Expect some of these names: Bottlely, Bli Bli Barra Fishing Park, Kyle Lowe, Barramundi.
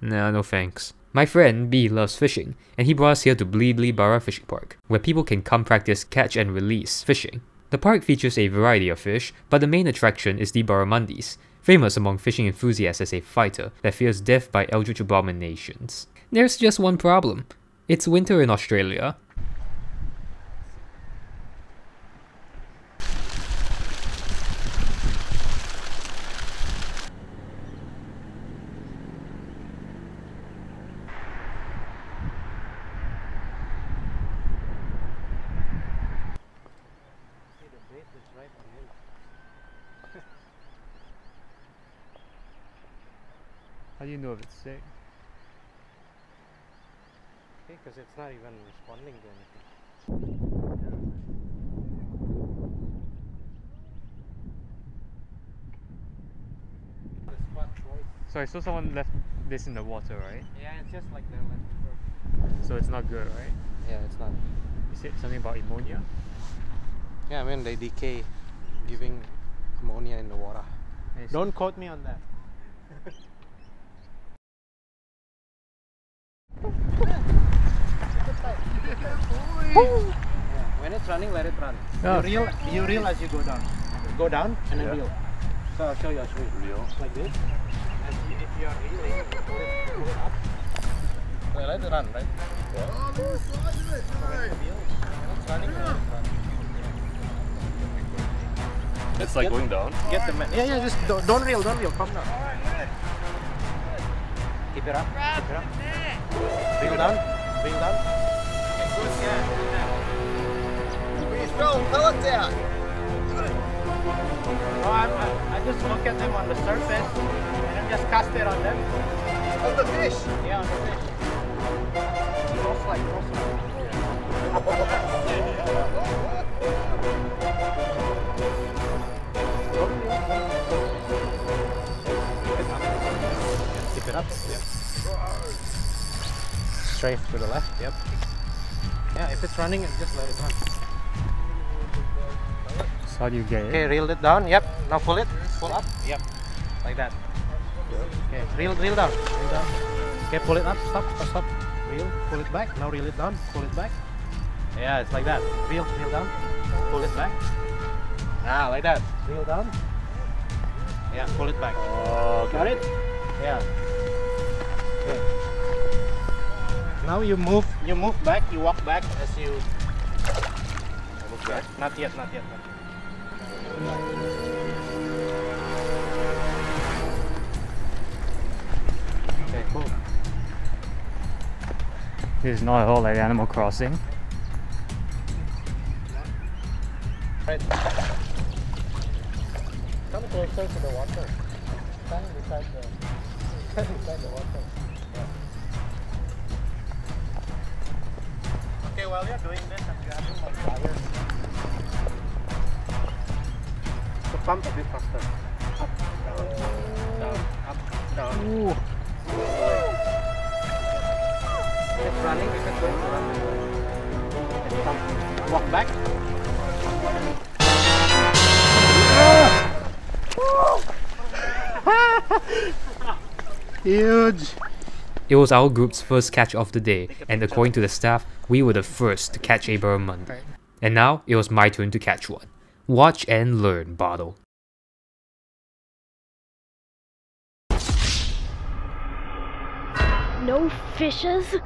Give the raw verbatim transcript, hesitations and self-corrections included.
No, no thanks. My friend B loves fishing, and he brought us here to Bli Bli Barra Fishing Park, where people can come practice catch and release fishing. The park features a variety of fish, but the main attraction is the Barramundis, famous among fishing enthusiasts as a fighter that fears death by eldritch abominations. There's just one problem. It's winter in Australia. How do you know if it's sick? Because it's not even responding to anything. So I saw someone left this in the water, right? Yeah, it's just like they left it. So it's not good, right? Yeah, it's not. You said something about ammonia? Yeah, I mean they decay, giving ammonia in the water. Don't quote me on that. When it's running, let it run. Oh. You reel, you reel as you go down. Go down and then yeah. reel. So I'll show you. I'll show you. Reel. Like this. And if you're reeling, you go up. So let it run, right? Yeah. Oh, so when it reels, when it's running, let it run. It's like get, going down. Get the man. Yeah, yeah. Just don't, don't reel, don't reel. Come down. Keep it up. Keep it up. Reel down. Reel down. Bro, pull it down! No, I'm, I, I just look at them on the surface and I just cast it on them. On the fish? Yeah, on the fish. Cross like, cross like. Tip it up. Yep. Straight to the left, yep. Yeah, if it's running, just let it run. So how do you get it? Okay, reel it down. Yep. Now pull it. Pull up. Yep. Like that. Okay, reel, reel down. Reel down. Okay, pull it up. Stop. Stop. Reel. Pull it back. Now reel it down. Pull it back. Yeah, it's like that. Reel, reel down. Pull it back. Ah, like that. Reel down. Yeah, pull it back. Okay. Got it? Yeah. Okay. Now you move. You move back. You walk back as you. Okay. Not yet. Not yet. Not yet. Okay, cool. This is not at all like Animal Crossing. Right. Come closer to the water. Stand beside the, beside the water. Yeah. Okay, while you're doing this, I'm grabbing my flowers. Pump a bit faster. Up, down, down, up, down. Ooh. It's running, it's going to run. It's pump. Walk back. Ah! Huge! It was our group's first catch of the day, and according to the staff, we were the first to catch a barramundi. Right. And now, it was my turn to catch one. Watch and learn, Bottle. No fishes?